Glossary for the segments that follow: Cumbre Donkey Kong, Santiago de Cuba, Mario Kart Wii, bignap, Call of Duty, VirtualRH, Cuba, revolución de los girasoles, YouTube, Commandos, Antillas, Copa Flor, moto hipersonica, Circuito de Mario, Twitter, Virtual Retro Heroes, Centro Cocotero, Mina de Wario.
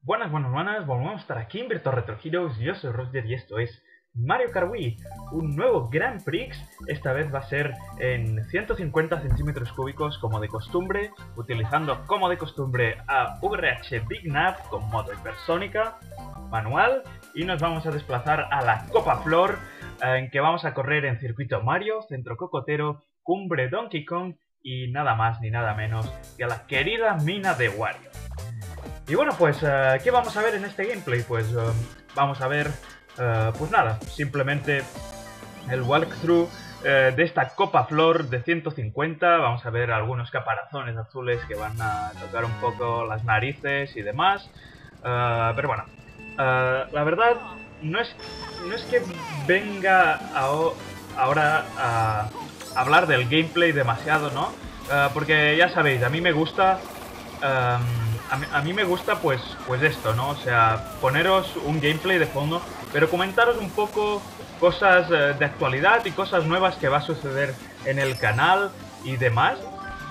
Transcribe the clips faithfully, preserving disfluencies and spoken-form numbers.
Buenas, buenas, buenas, volvemos a estar aquí en Virtual Retro Heroes. Yo soy Roger y esto es Mario Kart Wii, un nuevo Grand Prix. Esta vez va a ser en ciento cincuenta centímetros cúbicos como de costumbre, utilizando como de costumbre a V R H Big Nap con modo hipersónica, manual, y nos vamos a desplazar a la Copa Flor, en que vamos a correr en Circuito Mario, Centro Cocotero, Cumbre Donkey Kong y nada más ni nada menos que a la querida Mina de Wario. Y bueno, pues, ¿qué vamos a ver en este gameplay? Pues vamos a ver... Uh, pues nada, simplemente el walkthrough uh, de esta Copa Flor de ciento cincuenta. Vamos a ver algunos caparazones azules que van a tocar un poco las narices y demás. Uh, pero bueno, uh, la verdad no es, no es que venga a, ahora a hablar del gameplay demasiado, ¿no? Uh, porque ya sabéis, a mí me gusta... Um, A mí, a mí me gusta pues, pues esto, ¿no? O sea, poneros un gameplay de fondo, pero comentaros un poco cosas eh, de actualidad y cosas nuevas que va a suceder en el canal y demás.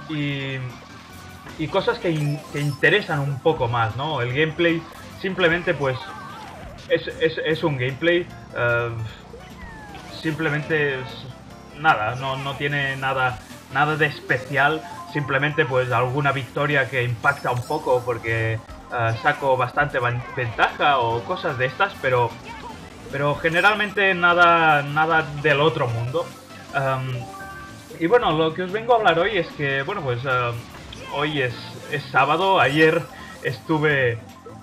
Y, y cosas que, in, que interesan un poco más, ¿no? El gameplay simplemente pues es, es, es un gameplay, eh, simplemente es, nada, no, no tiene nada, nada de especial. Simplemente pues alguna victoria que impacta un poco porque uh, saco bastante ventaja o cosas de estas, pero pero generalmente nada nada del otro mundo. Um, y bueno, lo que os vengo a hablar hoy es que, bueno, pues uh, hoy es, es sábado. Ayer estuve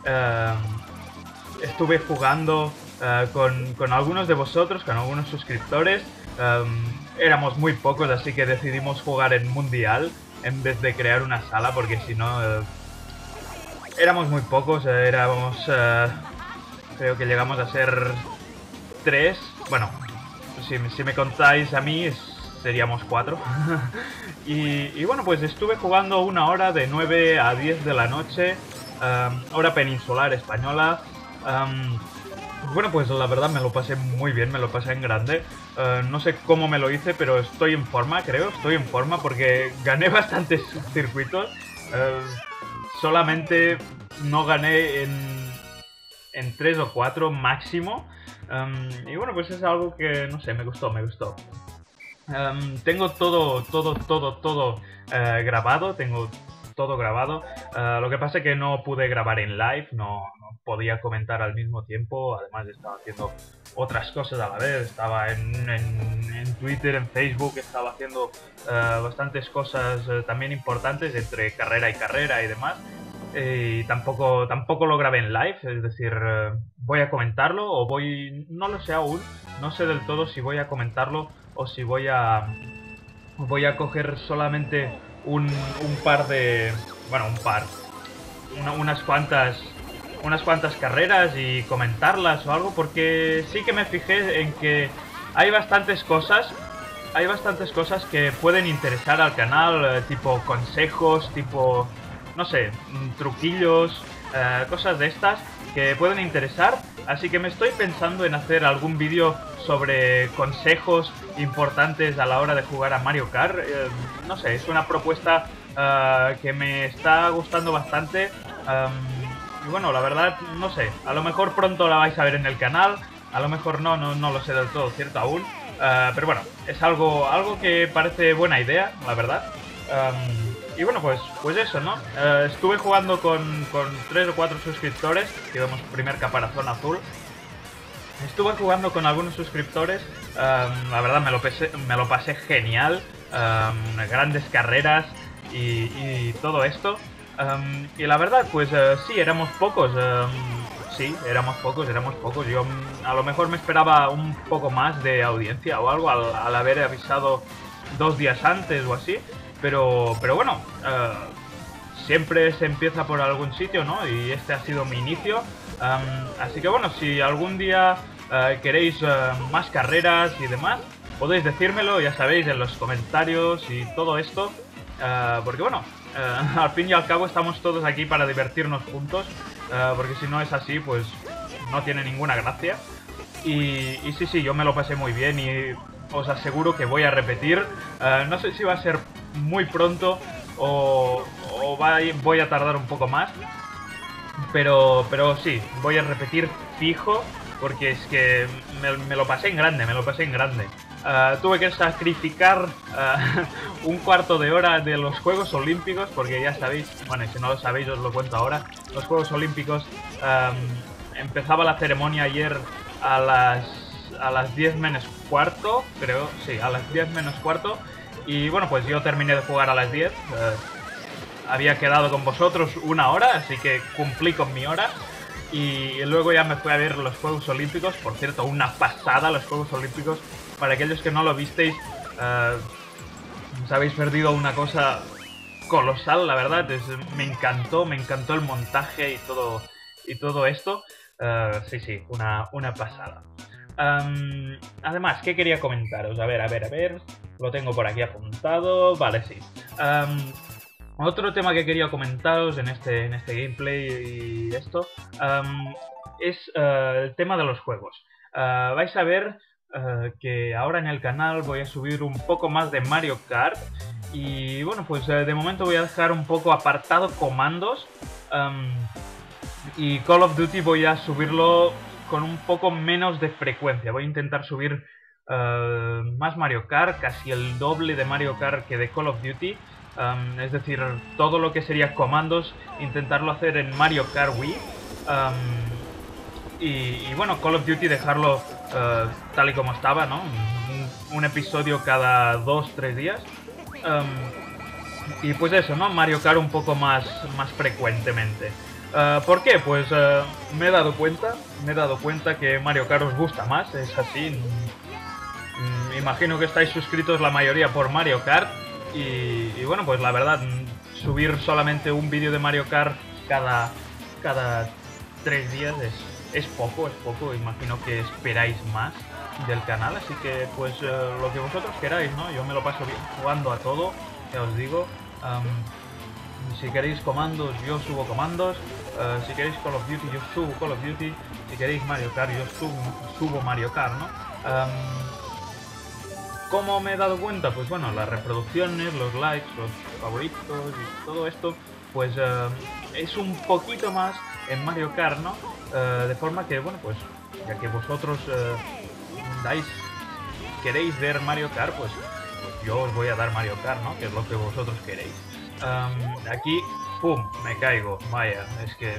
uh, estuve jugando uh, con, con algunos de vosotros, con algunos suscriptores. Um, éramos muy pocos, así que decidimos jugar en Mundial en vez de crear una sala, porque si no... Eh, éramos muy pocos, eh, éramos... Eh, creo que llegamos a ser tres. Bueno, si, si me contáis a mí, es, seríamos cuatro. y, y bueno, pues estuve jugando una hora de nueve a diez de la noche, um, hora peninsular española. Um, Bueno, pues la verdad me lo pasé muy bien, me lo pasé en grande. Uh, no sé cómo me lo hice, pero estoy en forma, creo. Estoy en forma porque gané bastantes circuitos. Uh, solamente no gané en, en tres o cuatro máximo. Um, y bueno, pues es algo que, no sé, me gustó, me gustó. Um, tengo todo, todo, todo, todo uh, grabado. Tengo todo grabado. Uh, lo que pasa es que no pude grabar en live, no... podía comentar al mismo tiempo, además estaba haciendo otras cosas a la vez, estaba en, en, en Twitter, en Facebook, estaba haciendo uh, bastantes cosas uh, también importantes entre carrera y carrera y demás, y tampoco, tampoco lo grabé en live, es decir, uh, voy a comentarlo o voy, no lo sé aún, no sé del todo si voy a comentarlo o si voy a, voy a coger solamente un, un par de, bueno, un par, una, unas cuantas... unas cuantas carreras y comentarlas o algo, porque sí que me fijé en que hay bastantes cosas hay bastantes cosas que pueden interesar al canal, tipo consejos, tipo, no sé, truquillos, eh, cosas de estas que pueden interesar, así que me estoy pensando en hacer algún vídeo sobre consejos importantes a la hora de jugar a Mario Kart. Eh, no sé, es una propuesta eh, que me está gustando bastante. um, Y bueno, la verdad, no sé, a lo mejor pronto la vais a ver en el canal, a lo mejor no, no, no lo sé del todo cierto aún, uh, pero bueno, es algo, algo que parece buena idea, la verdad. Um, y bueno, pues, pues eso, ¿no? Uh, estuve jugando con, con tres o cuatro suscriptores, que vemos primer caparazón azul. Estuve jugando con algunos suscriptores, um, la verdad me lo, pasé, me lo pasé genial, um, grandes carreras y, y todo esto. Um, y la verdad, pues uh, sí, éramos pocos, um, sí, éramos pocos, éramos pocos, yo um, a lo mejor me esperaba un poco más de audiencia o algo al, al haber avisado dos días antes o así, pero, pero bueno, uh, siempre se empieza por algún sitio, ¿no? Y este ha sido mi inicio, um, así que bueno, si algún día uh, queréis uh, más carreras y demás, podéis decírmelo, ya sabéis, en los comentarios y todo esto, uh, porque bueno... Uh, al fin y al cabo estamos todos aquí para divertirnos juntos, uh, porque si no es así, pues no tiene ninguna gracia. Y, y sí, sí, yo me lo pasé muy bien y os aseguro que voy a repetir. Uh, no sé si va a ser muy pronto o, o va a, voy a tardar un poco más, Pero, pero sí, voy a repetir fijo, porque es que me, me lo pasé en grande, me lo pasé en grande. Uh, tuve que sacrificar uh, un cuarto de hora de los Juegos Olímpicos, porque ya sabéis, bueno, y si no lo sabéis os lo cuento ahora, los Juegos Olímpicos, um, empezaba la ceremonia ayer a las, a las diez menos cuarto, creo, sí, a las diez menos cuarto, y bueno, pues yo terminé de jugar a las diez, uh, había quedado con vosotros una hora, así que cumplí con mi hora. Y luego ya me fui a ver los Juegos Olímpicos, por cierto, una pasada los Juegos Olímpicos. Para aquellos que no lo visteis, uh, os habéis perdido una cosa colosal, la verdad. Es, me encantó, me encantó el montaje y todo, y todo esto. Uh, sí, sí, una, una pasada. Um, además, ¿qué quería comentaros? A ver, a ver, a ver, lo tengo por aquí apuntado, vale, sí. Um, Otro tema que quería comentaros en este, en este gameplay y esto um, es uh, el tema de los juegos. Uh, vais a ver uh, que ahora en el canal voy a subir un poco más de Mario Kart y bueno, pues uh, de momento voy a dejar un poco apartado Commandos um, y Call of Duty voy a subirlo con un poco menos de frecuencia. Voy a intentar subir uh, más Mario Kart, casi el doble de Mario Kart que de Call of Duty. Um, es decir, todo lo que sería Commandos, intentarlo hacer en Mario Kart Wii. Um, y, y bueno, Call of Duty dejarlo uh, tal y como estaba, ¿no? Un, un episodio cada dos tres días. Um, y pues eso, ¿no? Mario Kart un poco más, más frecuentemente. Uh, ¿Por qué? Pues uh, me he dado cuenta, me he dado cuenta que Mario Kart os gusta más, es así. Mm, imagino que estáis suscritos la mayoría por Mario Kart. Y, y bueno, pues la verdad, subir solamente un vídeo de Mario Kart cada, cada tres días es, es poco, es poco. Imagino que esperáis más del canal, así que pues eh, lo que vosotros queráis, ¿no? Yo me lo paso bien jugando a todo, ya os digo. Um, si queréis Commandos, yo subo Commandos. Uh, si queréis Call of Duty, yo subo Call of Duty. Si queréis Mario Kart, yo subo, subo Mario Kart, ¿no? Um, ¿Cómo me he dado cuenta? Pues bueno, las reproducciones, los likes, los favoritos y todo esto, pues uh, es un poquito más en Mario Kart, ¿no? Uh, de forma que, bueno, pues ya que vosotros uh, dais, queréis ver Mario Kart, pues, pues yo os voy a dar Mario Kart, ¿no? Que es lo que vosotros queréis. Um, aquí, ¡pum! Me caigo, vaya, es que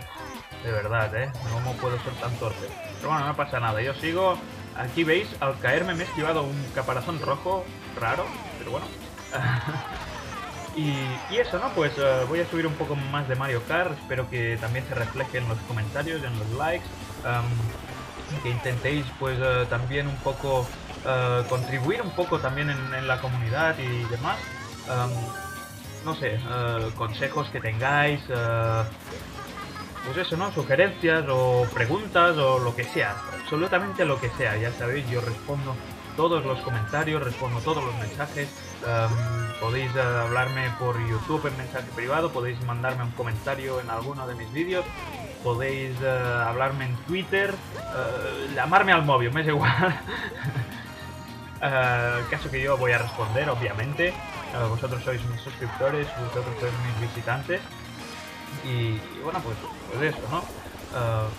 de verdad, ¿eh? ¿Cómo puedo ser tan torpe? Pero bueno, no pasa nada, yo sigo. Aquí veis, al caerme me he esquivado un caparazón rojo, raro, pero bueno. y, y eso, ¿no? Pues uh, voy a subir un poco más de Mario Kart, espero que también se refleje en los comentarios, en los likes, um, que intentéis pues uh, también un poco, uh, contribuir un poco también en, en la comunidad y demás. Um, no sé, uh, consejos que tengáis, uh, pues eso, ¿no? Sugerencias o preguntas o lo que sea. Absolutamente lo que sea, ya sabéis, yo respondo todos los comentarios, respondo todos los mensajes, um, podéis uh, hablarme por YouTube en mensaje privado, podéis mandarme un comentario en alguno de mis vídeos, podéis uh, hablarme en Twitter, uh, llamarme al móvil, me es igual. uh, caso que yo voy a responder, obviamente, uh, vosotros sois mis suscriptores, vosotros sois mis visitantes, y, y bueno, pues, pues eso, ¿no? Uh,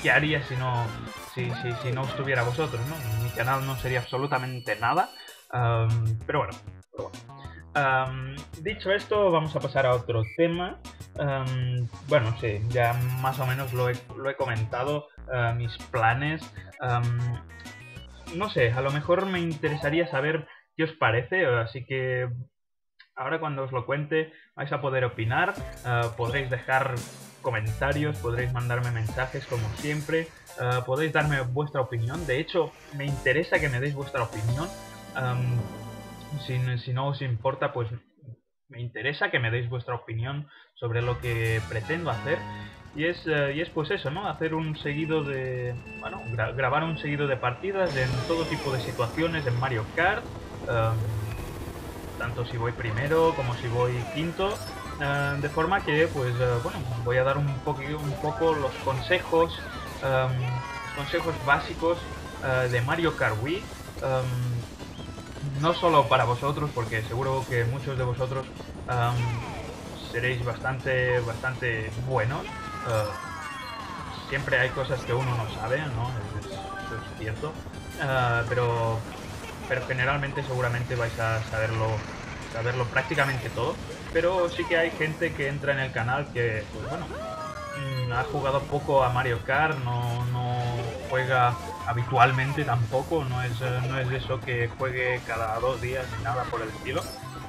¿Qué haría si no, si, si, si no estuviera vosotros, ¿no? Mi canal no sería absolutamente nada. Um, pero bueno, pero bueno. Um, dicho esto, vamos a pasar a otro tema. Um, bueno, sí, ya más o menos lo he, lo he comentado, uh, mis planes. Um, no sé, a lo mejor me interesaría saber qué os parece, así que ahora cuando os lo cuente vais a poder opinar, uh, podréis dejar comentarios, podréis mandarme mensajes como siempre, uh, podéis darme vuestra opinión, de hecho me interesa que me deis vuestra opinión, um, si, si no os importa pues me interesa que me deis vuestra opinión sobre lo que pretendo hacer y es, uh, y es pues eso, ¿no? Hacer un seguido de, bueno, gra grabar un seguido de partidas en todo tipo de situaciones en Mario Kart, um, tanto si voy primero como si voy quinto. Uh, de forma que, pues, uh, bueno, voy a dar un, po un poco los consejos, um, los consejos básicos uh, de Mario Kart Wii, um, no solo para vosotros, porque seguro que muchos de vosotros um, seréis bastante, bastante buenos, uh, siempre hay cosas que uno no sabe, ¿no? Eso es, eso es cierto. Uh, pero, pero generalmente seguramente vais a saberlo, saberlo prácticamente todo. Pero sí que hay gente que entra en el canal que, pues bueno, ha jugado poco a Mario Kart, no, no juega habitualmente tampoco, no es, no es eso que juegue cada dos días ni nada por el estilo.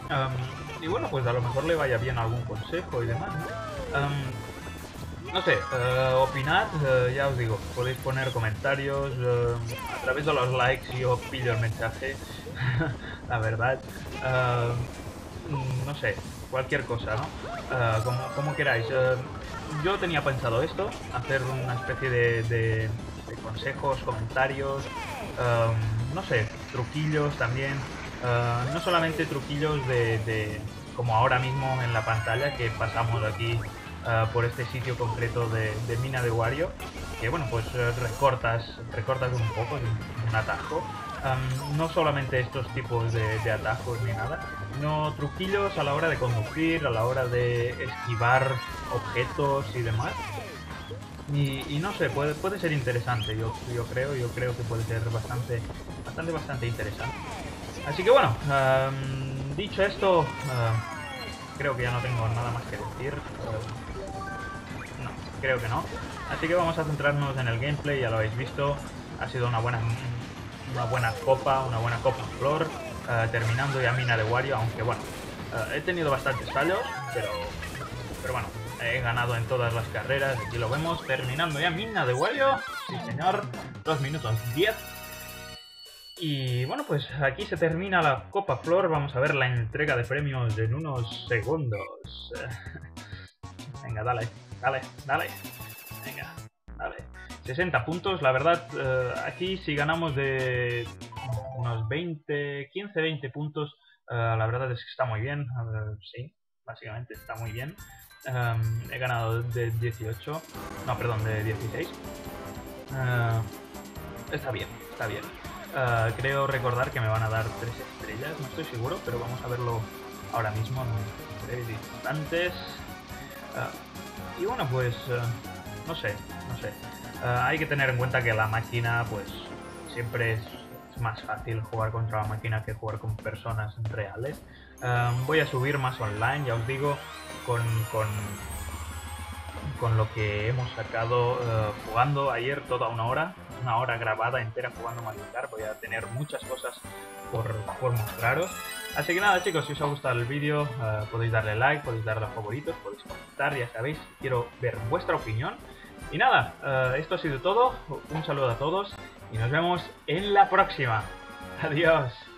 Um, y bueno, pues a lo mejor le vaya bien algún consejo y demás, ¿no? Um, no sé, uh, opinad, uh, ya os digo, podéis poner comentarios, uh, a través de los likes yo pillo el mensaje, la verdad. Uh, no sé, cualquier cosa, ¿no? Uh, como, como queráis. Uh, Yo tenía pensado esto, hacer una especie de, de, de consejos, comentarios, um, no sé, truquillos también, uh, no solamente truquillos de, de, como ahora mismo en la pantalla, que pasamos aquí uh, por este sitio concreto de, de Mina de Wario, que bueno, pues recortas, recortas un poco, un atajo. Um, no solamente estos tipos de, de atajos ni nada, sino truquillos a la hora de conducir, a la hora de esquivar objetos y demás. Y, y no sé, puede, puede ser interesante, yo, yo creo, yo creo que puede ser bastante, bastante, bastante interesante. Así que bueno, um, dicho esto, uh, creo que ya no tengo nada más que decir. Uh, no, creo que no. Así que vamos a centrarnos en el gameplay, ya lo habéis visto, ha sido una buena... una buena copa, una buena Copa Flor, uh, terminando ya Mina de Wario, aunque bueno, uh, he tenido bastantes fallos, pero, pero bueno, he ganado en todas las carreras, aquí lo vemos, terminando ya Mina de Wario, sí señor, dos minutos diez, y bueno, pues aquí se termina la Copa Flor, vamos a ver la entrega de premios en unos segundos. Venga, dale, dale, dale, venga, dale. sesenta puntos, la verdad, uh, aquí si ganamos de unos veinte, quince, veinte puntos, uh, la verdad es que está muy bien, uh, sí, básicamente está muy bien. Um, he ganado de dieciocho, no, perdón, de dieciséis. Uh, está bien, está bien. Uh, creo recordar que me van a dar tres estrellas, no estoy seguro, pero vamos a verlo ahora mismo en tres instantes. Uh, y bueno, pues, uh, no sé, no sé. Uh, hay que tener en cuenta que la máquina, pues, siempre es más fácil jugar contra la máquina que jugar con personas reales. Uh, voy a subir más online, ya os digo, con, con, con lo que hemos sacado uh, jugando ayer toda una hora, una hora grabada entera jugando Mario Kart. Voy a tener muchas cosas por, por mostraros. Así que nada, chicos, si os ha gustado el vídeo, uh, podéis darle like, podéis darle a favoritos, podéis comentar, ya sabéis, quiero ver vuestra opinión. Y nada, uh, esto ha sido todo, un saludo a todos y nos vemos en la próxima. Adiós.